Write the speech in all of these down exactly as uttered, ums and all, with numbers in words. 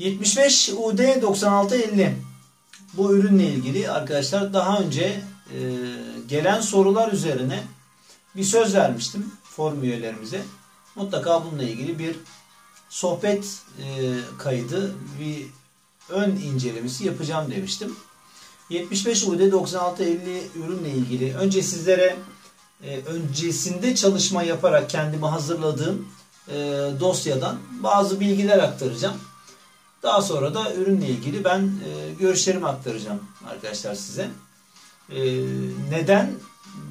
yetmiş beş U D doksan altı elli bu ürünle ilgili arkadaşlar daha önce e, gelen sorular üzerine bir söz vermiştim forum üyelerimize. Mutlaka bununla ilgili bir sohbet e, kaydı, bir ön incelemesi yapacağım demiştim. yetmiş beş U D doksan altı elli ürünle ilgili önce sizlere e, öncesinde çalışma yaparak kendime hazırladığım e, dosyadan bazı bilgiler aktaracağım. Daha sonra da ürünle ilgili ben e, görüşlerimi aktaracağım arkadaşlar size. E, neden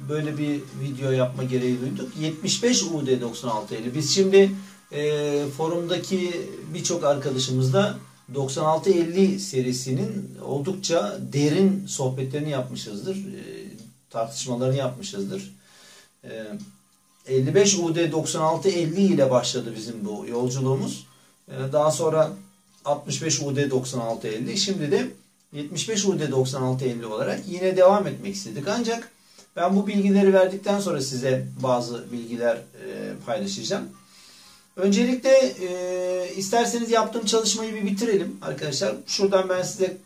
böyle bir video yapma gereği duyduk? yetmiş beş U D doksan altı elli. Biz şimdi e, forumdaki birçok arkadaşımızda doksan altı elli serisinin oldukça derin sohbetlerini yapmışızdır. E, tartışmalarını yapmışızdır. E, elli beş U D doksan altı elli ile başladı bizim bu yolculuğumuz. E, daha sonra altmış beş U D doksan altı elli, şimdi de yetmiş beş U D doksan altı elli olarak yine devam etmek istedik. Ancak ben bu bilgileri verdikten sonra size bazı bilgiler e, paylaşacağım. Öncelikle e, isterseniz yaptığım çalışmayı bir bitirelim arkadaşlar. Şuradan ben size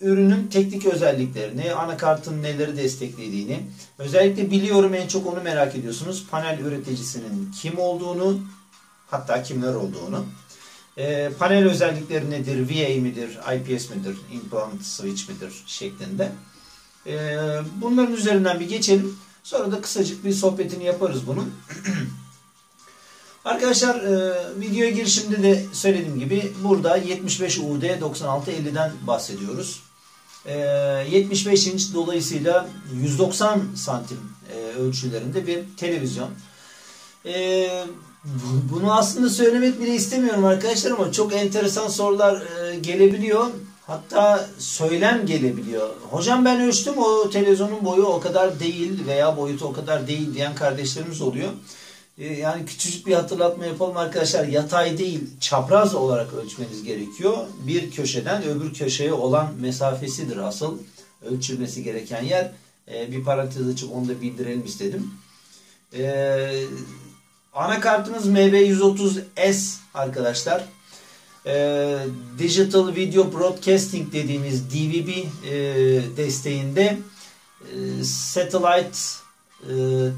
ürünün teknik özelliklerini, anakartın neleri desteklediğini, özellikle biliyorum en çok onu merak ediyorsunuz. Panel üreticisinin kim olduğunu, hatta kimler olduğunu. E, panel özellikleri nedir, V A midir, I P S midir, implant switch midir şeklinde. E, bunların üzerinden bir geçelim. Sonra da kısacık bir sohbetini yaparız bunun. Arkadaşlar e, videoya girişimde de söylediğim gibi burada yetmiş beş U D doksan altı elliden bahsediyoruz. E, yetmiş beş inç dolayısıyla yüz doksan santim e, ölçülerinde bir televizyon. E, Bunu aslında söylemek bile istemiyorum arkadaşlar ama çok enteresan sorular gelebiliyor. Hatta söylem gelebiliyor. Hocam ben ölçtüm, o televizyonun boyu o kadar değil veya boyutu o kadar değil diyen kardeşlerimiz oluyor. Yani küçücük bir hatırlatma yapalım arkadaşlar. Yatay değil, çapraz olarak ölçmeniz gerekiyor. Bir köşeden öbür köşeye olan mesafesidir asıl ölçülmesi gereken yer. Bir parantez açıp onu da bildirelim istedim. Eee Anakartımız M B yüz otuz S arkadaşlar. E, Digital Video Broadcasting dediğimiz D V B e, desteğinde e, Satellite e,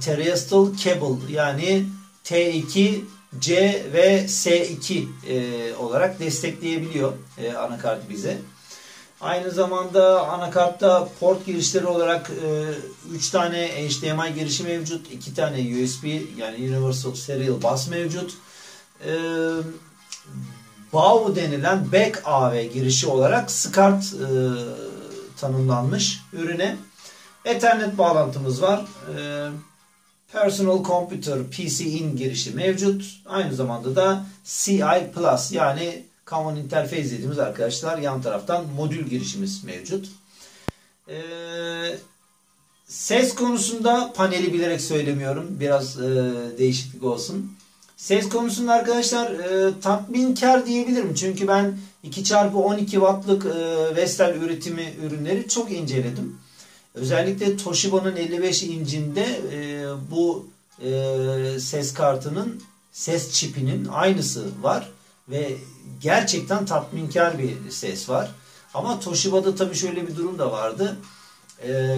Terrestrial Cable yani T iki, C ve S iki e, olarak destekleyebiliyor e, anakart bize. Aynı zamanda anakartta port girişleri olarak üç tane H D M I girişi mevcut, iki tane U S B yani Universal Serial Bus mevcut. E, B A V denilen Back A V girişi olarak SCART e, tanımlanmış ürüne. Ethernet bağlantımız var. E, Personal Computer P C in girişi mevcut. Aynı zamanda da C I Plus yani Common Interface dediğimiz arkadaşlar yan taraftan modül girişimiz mevcut. Ee, ses konusunda paneli bilerek söylemiyorum. Biraz e, değişiklik olsun. Ses konusunda arkadaşlar e, tatminkar diyebilirim. Çünkü ben iki çarpı on iki wattlık e, Vestel üretimi ürünleri çok inceledim. Özellikle Toshiba'nın elli beş incinde e, bu e, ses kartının, ses çipinin aynısı var. Ve gerçekten tatminkar bir ses var. Ama Toshiba'da tabii şöyle bir durum da vardı. Ee,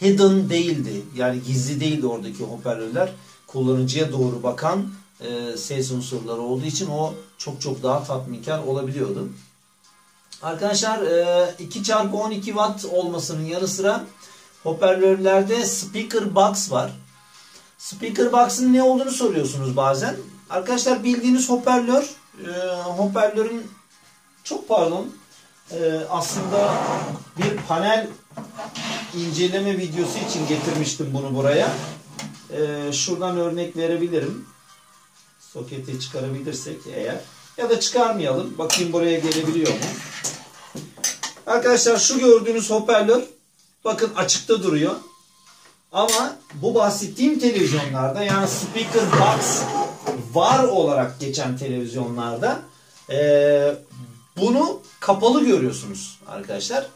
hidden değildi. Yani gizli değildi oradaki hoparlörler. Kullanıcıya doğru bakan e, ses unsurları olduğu için o çok çok daha tatminkar olabiliyordu. Arkadaşlar e, iki çarpı on iki watt olmasının yanı sıra hoparlörlerde speaker box var. Speaker box'ın ne olduğunu soruyorsunuz bazen. Arkadaşlar bildiğiniz hoparlör, e, hoparlörün çok pardon e, aslında bir panel inceleme videosu için getirmiştim bunu buraya. E, şuradan örnek verebilirim. Soketi çıkarabilirsek eğer ya da çıkarmayalım. Bakayım buraya gelebiliyor mu? Arkadaşlar şu gördüğünüz hoparlör bakın açıkta duruyor. Ama bu bahsettiğim televizyonlarda yani speaker box var olarak geçen televizyonlarda e, bunu kapalı görüyorsunuz arkadaşlar.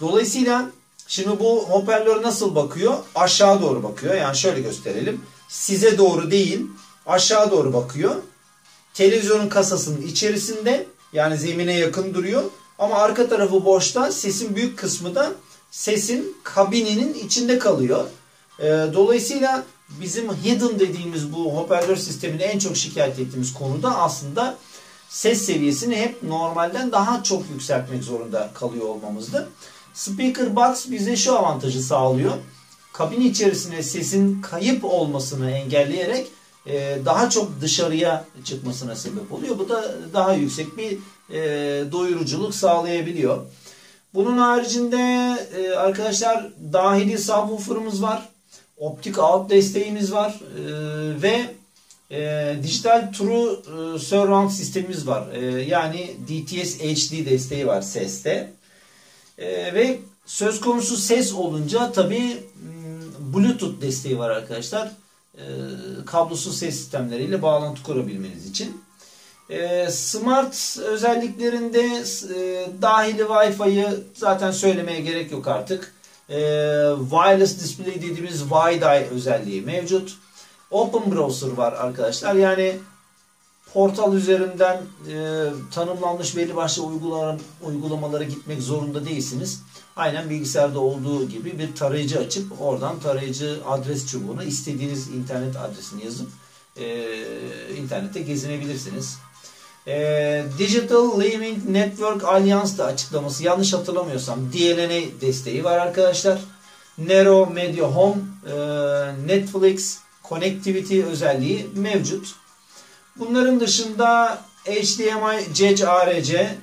Dolayısıyla şimdi bu hoparlör nasıl bakıyor? Aşağı doğru bakıyor. Yani şöyle gösterelim. Size doğru değil, aşağı doğru bakıyor. Televizyonun kasasının içerisinde Yani zemine yakın duruyor. Ama arka tarafı boşta, sesin büyük kısmı da sesin kabininin içinde kalıyor. Dolayısıyla bizim hidden dediğimiz bu hoparlör sisteminde en çok şikayet ettiğimiz konuda aslında ses seviyesini hep normalden daha çok yükseltmek zorunda kalıyor olmamızdı. Speaker box bize şu avantajı sağlıyor. Kabin içerisine sesin kayıp olmasını engelleyerek daha çok dışarıya çıkmasına sebep oluyor. Bu da daha yüksek bir doyuruculuk sağlayabiliyor. Bunun haricinde arkadaşlar dahili subwoofer'ımız var. Optik out desteğimiz var. Ve dijital true surround sistemimiz var. Yani D T S H D desteği var seste. Ve söz konusu ses olunca tabi Bluetooth desteği var arkadaşlar. Kablosuz ses sistemleriyle bağlantı kurabilmeniz için. Smart özelliklerinde dahili Wi-Fi'yi zaten söylemeye gerek yok artık. Wireless display dediğimiz Wi-Di özelliği mevcut. Open browser var arkadaşlar. Yani portal üzerinden e, tanımlanmış belli başlı uygulamalara, uygulamalara gitmek zorunda değilsiniz. Aynen bilgisayarda olduğu gibi bir tarayıcı açıp oradan tarayıcı adres çubuğuna istediğiniz internet adresini yazıp e, internette gezinebilirsiniz. E, Digital Living Network Alliance da açıklaması, yanlış hatırlamıyorsam D L N A desteği var arkadaşlar. Nero Media Home, e, Netflix Connectivity özelliği mevcut. Bunların dışında H D M I, C C R C, e,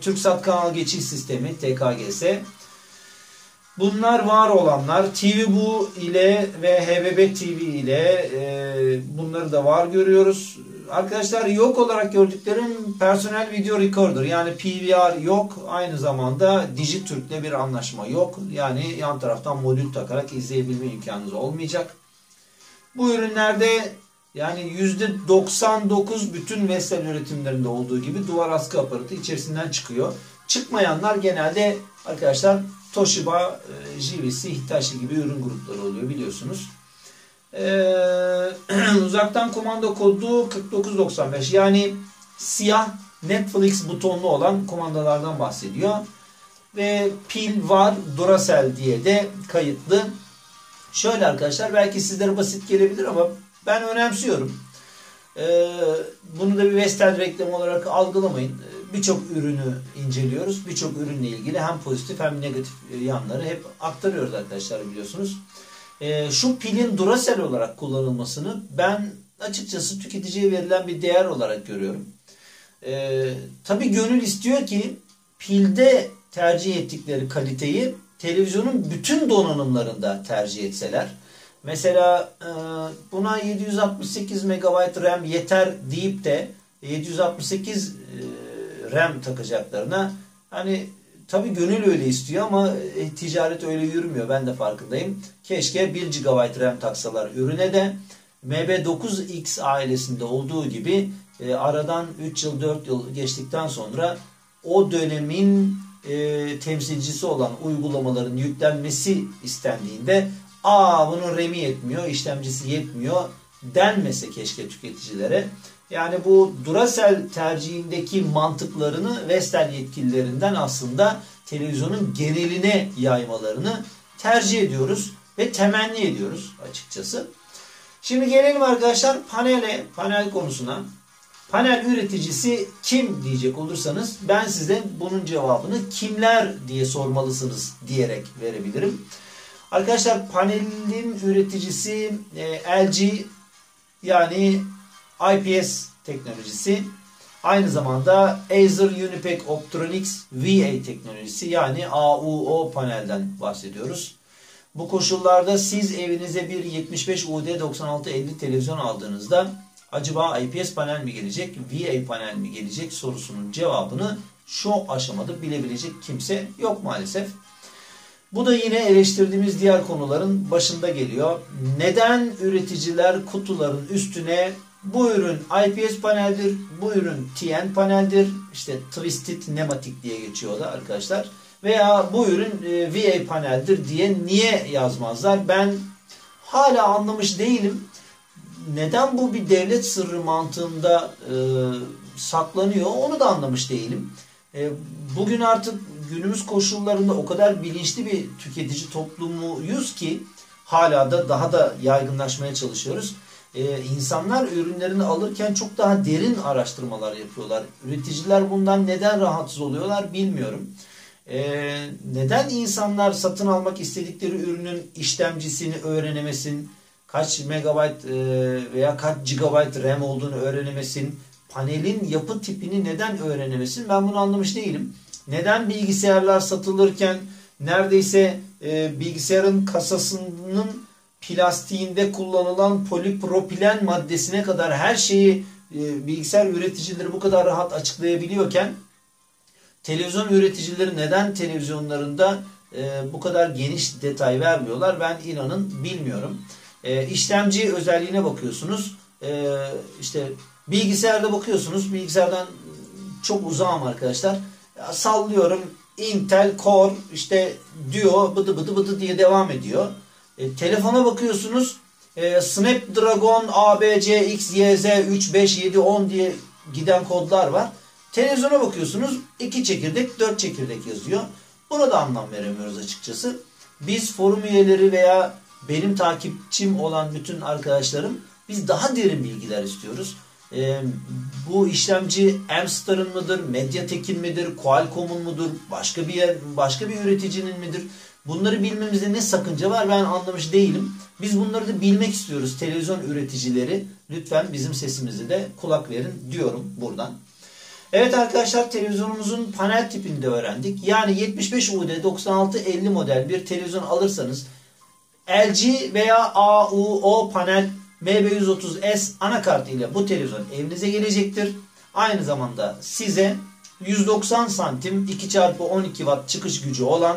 TürkSat kanal geçiş sistemi, T K G S. Bunlar var olanlar. T V Bu ile ve H B B T V ile e, bunları da var görüyoruz. Arkadaşlar yok olarak gördüklerim personel video recorder, yani P V R yok. Aynı zamanda Dijitürk ile bir anlaşma yok. Yani yan taraftan modül takarak izleyebilme imkanınız olmayacak. Bu ürünlerde yani yüzde doksan dokuz bütün Vestel üretimlerinde olduğu gibi duvar askı aparatı içerisinden çıkıyor. Çıkmayanlar genelde arkadaşlar Toshiba, J V C, Hitachi gibi ürün grupları oluyor biliyorsunuz. Ee, uzaktan kumanda kodu kırk dokuz doksan beş, yani siyah Netflix butonlu olan kumandalardan bahsediyor. Ve pil var, Duracell diye de kayıtlı. Şöyle arkadaşlar, belki sizlere basit gelebilir ama ben önemsiyorum. Bunu da bir Vestel reklamı olarak algılamayın. Birçok ürünü inceliyoruz. Birçok ürünle ilgili hem pozitif hem negatif yanları hep aktarıyoruz arkadaşlar biliyorsunuz. Şu pilin Duracell olarak kullanılmasını ben açıkçası tüketiciye verilen bir değer olarak görüyorum. Tabii gönül istiyor ki pilde tercih ettikleri kaliteyi televizyonun bütün donanımlarında tercih etseler. Mesela buna yedi yüz altmış sekiz megabayt RAM yeter deyip de yedi yüz altmış sekiz RAM takacaklarına, hani tabi gönül öyle istiyor ama ticaret öyle yürümüyor, ben de farkındayım. Keşke bir gigabayt RAM taksalar ürüne de M B dokuz X ailesinde olduğu gibi aradan üç yıl dört yıl geçtikten sonra o dönemin temsilcisi olan uygulamaların yüklenmesi istendiğinde aa bunun R A M'i yetmiyor, işlemcisi yetmiyor denmese keşke tüketicilere. Yani bu Duracell tercihindeki mantıklarını Vestel yetkililerinden aslında televizyonun geneline yaymalarını tercih ediyoruz ve temenni ediyoruz açıkçası. Şimdi gelelim arkadaşlar panele, panel konusuna. Panel üreticisi kim diyecek olursanız ben size bunun cevabını kimler diye sormalısınız diyerek verebilirim. Arkadaşlar panelin üreticisi e, L G, yani I P S teknolojisi. Aynı zamanda Acer Unipack Optronics V A teknolojisi, yani A U O panelden bahsediyoruz. Bu koşullarda siz evinize bir yetmiş beş U D doksan altı elli televizyon aldığınızda acaba I P S panel mi gelecek, V A panel mi gelecek sorusunun cevabını şu aşamada bilebilecek kimse yok maalesef. Bu da yine eleştirdiğimiz diğer konuların başında geliyor. Neden üreticiler kutuların üstüne bu ürün I P S paneldir, bu ürün T N paneldir, işte Twisted Nematic diye geçiyor da arkadaşlar, veya bu ürün V A paneldir diye niye yazmazlar? Ben hala anlamış değilim. Neden bu bir devlet sırrı mantığında saklanıyor. Onu da anlamış değilim. Bugün artık günümüz koşullarında o kadar bilinçli bir tüketici toplumuyuz ki hala da daha da yaygınlaşmaya çalışıyoruz. Ee, insanlar ürünlerini alırken çok daha derin araştırmalar yapıyorlar. Üreticiler bundan neden rahatsız oluyorlar bilmiyorum. Ee, neden insanlar satın almak istedikleri ürünün işlemcisini öğrenemesin, kaç megabayt veya kaç gigabayt RAM olduğunu öğrenemesin, panelin yapı tipini neden öğrenemesin, ben bunu anlamış değilim. Neden bilgisayarlar satılırken neredeyse e, bilgisayarın kasasının plastiğinde kullanılan polipropilen maddesine kadar her şeyi e, bilgisayar üreticileri bu kadar rahat açıklayabiliyorken televizyon üreticileri neden televizyonlarında e, bu kadar geniş detay vermiyorlar, ben inanın bilmiyorum. E, işlemci özelliğine bakıyorsunuz, e, işte bilgisayarda bakıyorsunuz, bilgisayardan çok uzağım arkadaşlar, ya, sallıyorum Intel Core işte diyor, bıdı bıdı bıdı diye devam ediyor. E, telefona bakıyorsunuz, e, Snapdragon A B C X Y Z üç beş yedi on diye giden kodlar var. Televizyona bakıyorsunuz, iki çekirdek dört çekirdek yazıyor. Buna da anlam veremiyoruz açıkçası. Biz forum üyeleri veya benim takipçim olan bütün arkadaşlarım, biz daha derin bilgiler istiyoruz. E, bu işlemci Amstar'ın mıdır, Mediatek'in midir, Qualcomm'un mudur, başka bir yer, başka bir üreticinin midir? Bunları bilmemizde ne sakınca var, ben anlamış değilim. Biz bunları da bilmek istiyoruz. Televizyon üreticileri, lütfen bizim sesimizi de kulak verin diyorum buradan. Evet arkadaşlar, televizyonumuzun panel tipini de öğrendik. Yani yetmiş beş U D doksan altı elli model bir televizyon alırsanız L G veya A U O panel M B yüz otuz S anakart ile bu televizyon evinize gelecektir. Aynı zamanda size yüz doksan santim iki çarpı on iki watt çıkış gücü olan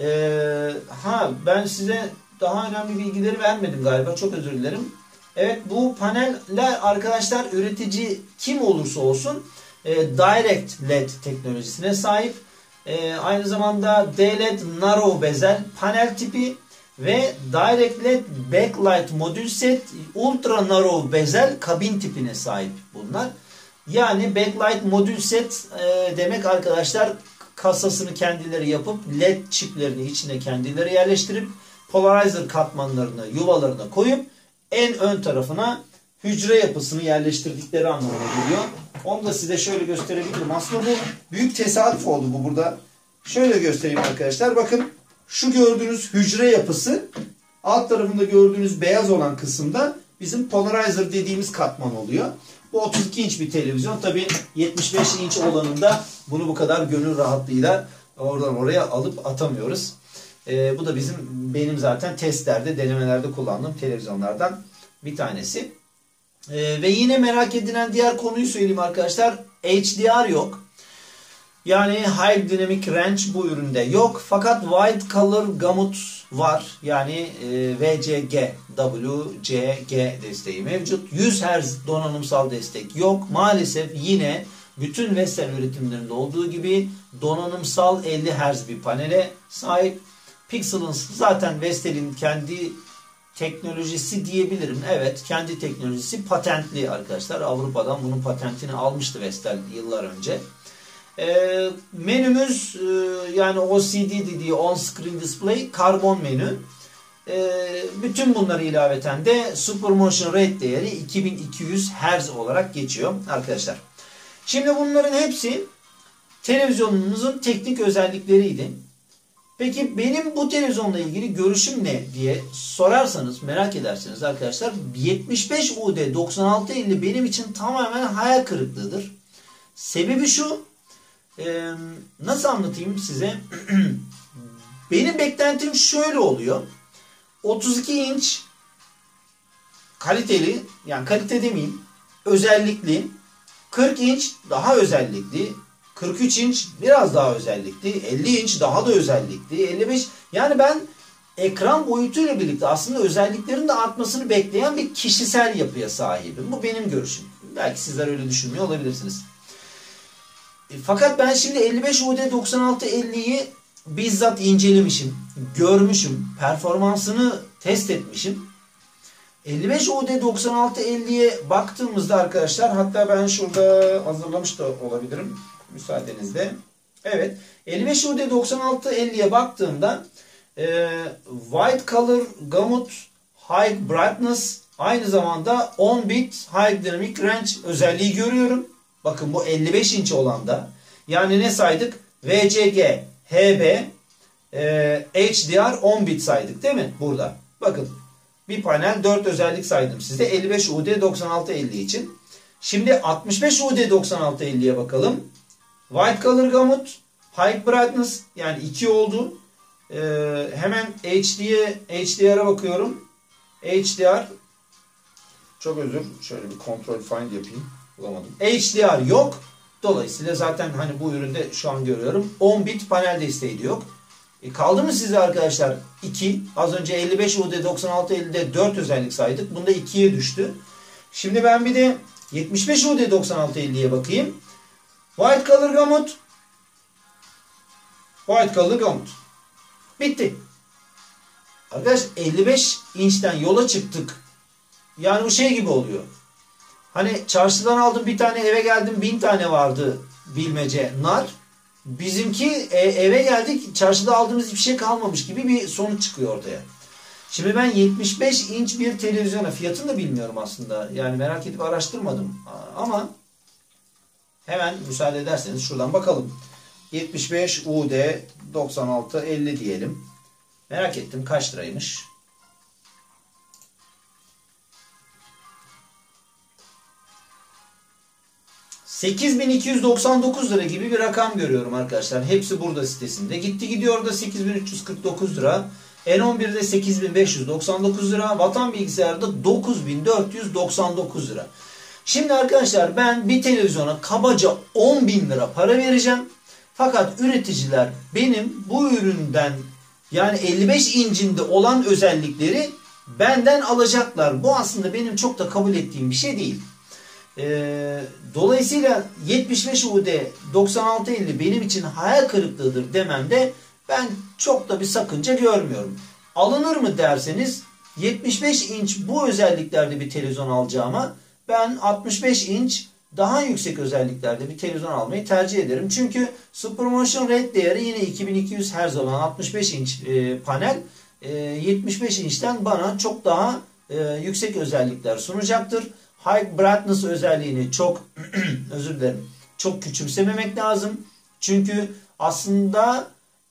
Ee, ha ben size daha önemli bilgileri vermedim galiba, çok özür dilerim. Evet, bu paneller arkadaşlar üretici kim olursa olsun e, direct led teknolojisine sahip. E, aynı zamanda D L E D narrow bezel panel tipi ve direct led backlight modül set ultra narrow bezel kabin tipine sahip bunlar. Yani backlight modül set e, demek arkadaşlar, kasasını kendileri yapıp led çiplerini içine kendileri yerleştirip polarizer katmanlarını, yuvalarına koyup en ön tarafına hücre yapısını yerleştirdikleri anlamına geliyor. Onu da size şöyle gösterebilirim. Aslında bu büyük tesadüf oldu bu burada. Şöyle göstereyim arkadaşlar. Bakın şu gördüğünüz hücre yapısı, alt tarafında gördüğünüz beyaz olan kısımda bizim polarizer dediğimiz katman oluyor. Bu otuz iki inç bir televizyon. Tabii yetmiş beş inç olanında bunu bu kadar gönül rahatlığıyla oradan oraya alıp atamıyoruz. Ee, bu da bizim benim zaten testlerde, denemelerde kullandığım televizyonlardan bir tanesi. Ee, ve yine merak edilen diğer konuyu söyleyeyim arkadaşlar. H D R yok. Yani High Dynamic Range bu üründe yok. Fakat Wide Color Gamut var. Yani e, V C G, W C G desteği mevcut. yüz hertz donanımsal destek yok. Maalesef yine bütün Vestel üretimlerinde olduğu gibi donanımsal elli hertz bir panele sahip. Pixel'ın zaten Vestel'in kendi teknolojisi diyebilirim. Evet, kendi teknolojisi patentli arkadaşlar. Avrupa'dan bunun patentini almıştı Vestel yıllar önce. E, menümüz e, yani O S D dediği on screen display karbon menü. E, bütün bunları ilaveten de super motion rate değeri iki bin iki yüz hertz olarak geçiyor arkadaşlar. Şimdi bunların hepsi televizyonumuzun teknik özellikleriydi. Peki benim bu televizyonla ilgili görüşüm ne diye sorarsanız, merak edersiniz arkadaşlar, yetmiş beş U D doksan altı elli benim için tamamen hayal kırıklığıdır. Sebebi şu. Ee, nasıl anlatayım size? Benim beklentim şöyle oluyor. otuz iki inç kaliteli, yani kalite demeyeyim, özellikli, kırk inç daha özellikli, kırk üç inç biraz daha özellikli, elli inç daha da özellikli, elli beş, yani ben ekran boyutuyla birlikte aslında özelliklerin de artmasını bekleyen bir kişisel yapıya sahibim. Bu benim görüşüm. Belki sizler öyle düşünmüyor olabilirsiniz. Fakat ben şimdi elli beş U D doksan altı elliyi bizzat incelemişim, görmüşüm, performansını test etmişim. elli beş U D doksan altı elliye baktığımızda arkadaşlar, hatta ben şurada hazırlamış da olabilirim müsaadenizle. Evet, elli beş U D doksan altı elliye baktığımda e, White Color Gamut High Brightness, aynı zamanda on bit High Dynamic Range özelliği görüyorum. Bakın bu elli beş inç olanda. Yani ne saydık? V C G, H B, e, H D R on bit saydık değil mi? Burada. Bakın bir panel dört özellik saydım size elli beş U D doksan altı elli için. Şimdi altmış beş U D doksan altı elliye bakalım. White Color Gamut, High Brightness, yani iki oldu. Ee, hemen H D R'a bakıyorum. H D R, çok özür, şöyle bir Control Find yapayım, bulamadım. H D R yok. Dolayısıyla zaten hani bu üründe şu an görüyorum on bit panel desteği de yok. E kaldı mı size arkadaşlar iki? Az önce elli beş U D doksan altı ellide dört özellik saydık. Bunda ikiye düştü. Şimdi ben bir de yetmiş beş U D doksan altı elliye bakayım. White Color Gamut. White Color Gamut. Bitti. Arkadaşlar elli beş inçten yola çıktık. Yani bu şey gibi oluyor. Hani çarşıdan aldım bir tane, eve geldim bin tane vardı bilmece nar. Bizimki eve geldik, çarşıda aldığımız hiçbir şey kalmamış gibi bir sonuç çıkıyor ortaya. Şimdi ben yetmiş beş inç bir televizyona, fiyatını da bilmiyorum aslında. Yani merak edip araştırmadım. Ama hemen müsaade ederseniz şuradan bakalım. yetmiş beş U D doksan altı elli diyelim. Merak ettim kaç liraymış. sekiz bin iki yüz doksan dokuz lira gibi bir rakam görüyorum arkadaşlar. Hepsi burada sitesinde. Gitti gidiyor da sekiz bin üç yüz kırk dokuz lira. N on bir'de sekiz bin beş yüz doksan dokuz lira. Vatan Bilgisayar'da dokuz bin dört yüz doksan dokuz lira. Şimdi arkadaşlar ben bir televizyona kabaca on bin lira para vereceğim. Fakat üreticiler benim bu üründen, yani elli beş incinde olan özellikleri benden alacaklar. Bu aslında benim çok da kabul ettiğim bir şey değil. Ee, dolayısıyla yetmiş beş U D doksan altı elli benim için hayal kırıklığıdır dememde ben çok da bir sakınca görmüyorum. Alınır mı derseniz, yetmiş beş inç bu özelliklerde bir televizyon alacağıma ben altmış beş inç daha yüksek özelliklerde bir televizyon almayı tercih ederim. Çünkü Supermotion Red değeri yine iki bin iki yüz hertz olan altmış beş inç e, panel e, yetmiş beş inçten bana çok daha e, yüksek özellikler sunacaktır. High Brightness özelliğini çok özür dilerim, çok küçümsememek lazım. Çünkü aslında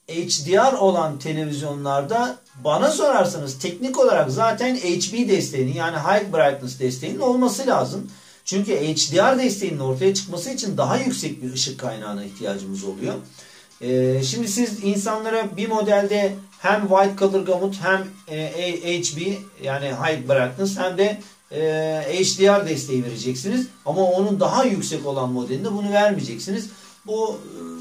H D R olan televizyonlarda bana sorarsanız teknik olarak zaten H B desteğinin, yani High Brightness desteğinin olması lazım. Çünkü H D R desteğinin ortaya çıkması için daha yüksek bir ışık kaynağına ihtiyacımız oluyor. Ee, şimdi siz insanlara bir modelde hem White Color Gamut hem e, H B, yani High Brightness, hem de H D R desteği vereceksiniz. Ama onun daha yüksek olan modelinde bunu vermeyeceksiniz. Bu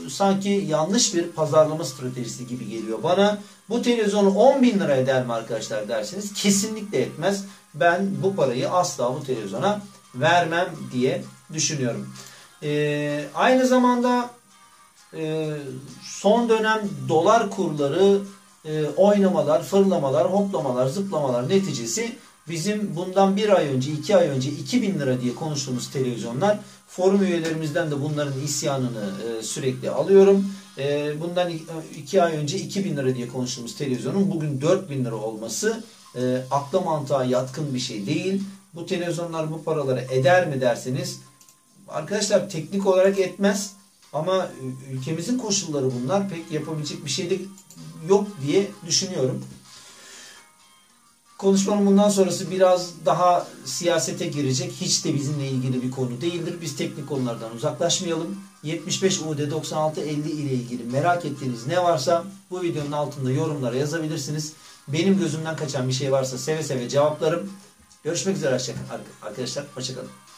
sanki yanlış bir pazarlama stratejisi gibi geliyor bana. Bu televizyonu on bin lira eder mi arkadaşlar derseniz, kesinlikle etmez. Ben bu parayı asla bu televizyona vermem diye düşünüyorum. Ee, aynı zamanda e, son dönem dolar kurları e, oynamalar, fırlamalar, hoplamalar, zıplamalar neticesi bizim bundan bir ay önce, iki ay önce iki bin lira diye konuştuğumuz televizyonlar, forum üyelerimizden de bunların isyanını e, sürekli alıyorum. E, bundan iki ay önce iki bin lira diye konuştuğumuz televizyonun bugün dört bin lira olması e, akla mantığa yatkın bir şey değil. Bu televizyonlar bu paraları eder mi derseniz, arkadaşlar teknik olarak etmez. Ama ülkemizin koşulları bunlar, pek yapabilecek bir şey de yok diye düşünüyorum. Konuşmanın bundan sonrası biraz daha siyasete girecek. Hiç de bizimle ilgili bir konu değildir. Biz teknik konulardan uzaklaşmayalım. yetmiş beş U D doksan altı elli ile ilgili merak ettiğiniz ne varsa bu videonun altında yorumlara yazabilirsiniz. Benim gözümden kaçan bir şey varsa seve seve cevaplarım. Görüşmek üzere arkadaşlar. Hoşçakalın.